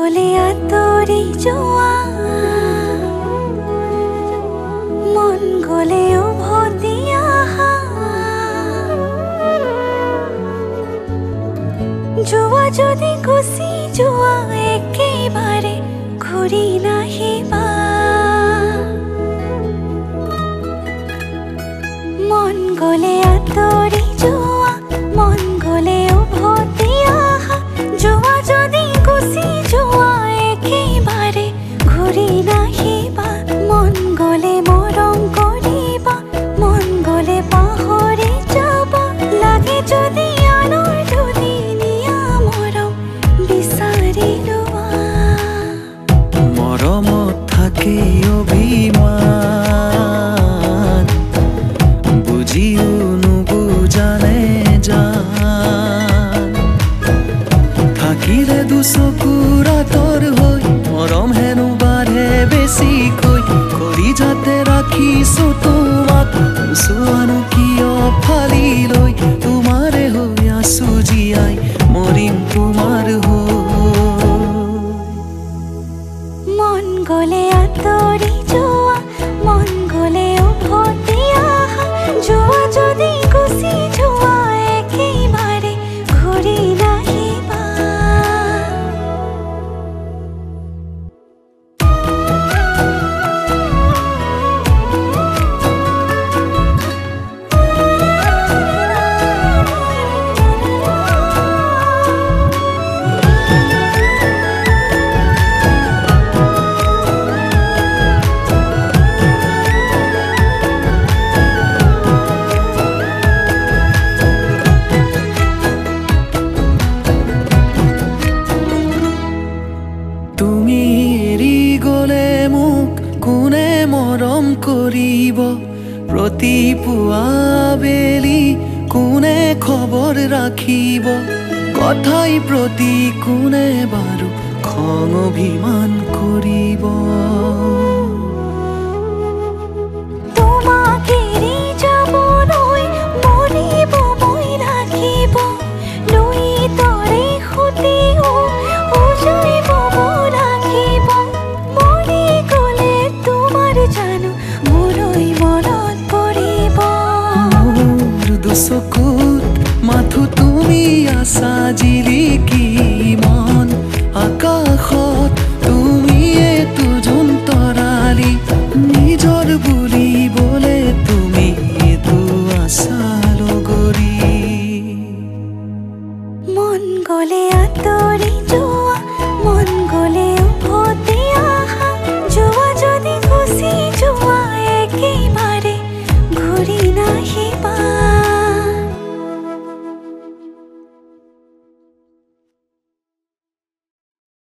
गोलिया तोरी जुआ मन गोले उभतिया जुआ जदि गुसी जुआ एके बारे घुरी नाही बा मन गोले तोरी जुआ मन गोले उभतिया जुआ जदि गुसी जुआ एके बारे घुरी नाही बा मन गोले मोरंग करिबा मन गोले पाहरे जाबा लागे जदि आनर दुनिया मोरम बिसारि लुआ मोरम थाके अभिमान बुझियो नुबुझाने जान थाकिले दुसकुरा तोर होय मोरम हेनु बारे बेसी कोई कोरी जाते राखी सो तुमाक सुआनु कियो फाली लोई तुम्हारे हो या सुजी आई मोरिम तुम्हार हो मन गोले तोरी जुआ मन गोले उभतिया जुआ जदि गुसी जुआ एके बारे घुरी नाही कथाई प्रति कुने बारू खंग अभिमान करिब साजिली की मन आकाशत तुमिए तुजुन तराली निजर बुली बोले तुमी दुआ सालगरी मन गले तोरी जो